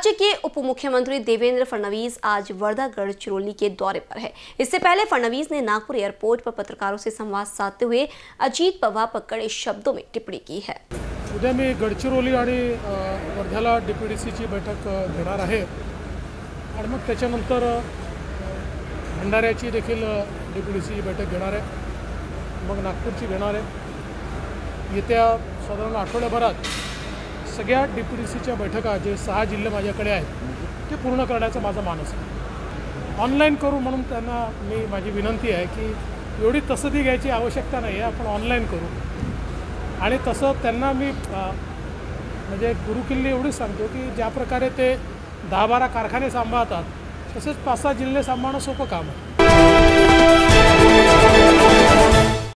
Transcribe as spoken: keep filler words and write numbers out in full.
राज्य के उप मुख्यमंत्री देवेंद्र फडणवीस आज वर्धा गढ़चिरोली के दौरे पर है। इससे पहले फडणवीस ने नागपुर एयरपोर्ट पर पत्रकारों से संवाद साधते हुए अजीत पवार पर कड़े शब्दों में टिप्पणी की है। उद्या मी गढ़चिरोली आणि वर्ध्याला डीपीडीसी ची बैठक घेणार आहे आणि मग त्याच्यानंतर भंडाऱ्याची देखील डीपीडीसी बैठक घेणार आहे, मग नागपूरची घेणार आहे। येत्या साधारण आठवड्याभरात सगळ्या डीपीडीसीच्या बैठका जे सहा जिल्हे माझ्याकडे आहेत ते पूर्ण करण्याचा माझा मानस आहे। ऑनलाइन करू म्हणून त्यांना मी माझी विनंती आहे की एवढी तसदी घ्यायची आवश्यकता नाही आहे, आपण ऑनलाइन करू। आणि तसं त्यांना मी म्हणजे गुरुकिल्ली एवढी सांगतो की ज्या प्रकारे ते दहा बारा कारखाने सांभाळतात तसेच पाच सहा जिल्हे सांभाळणं सोपं काम आहे।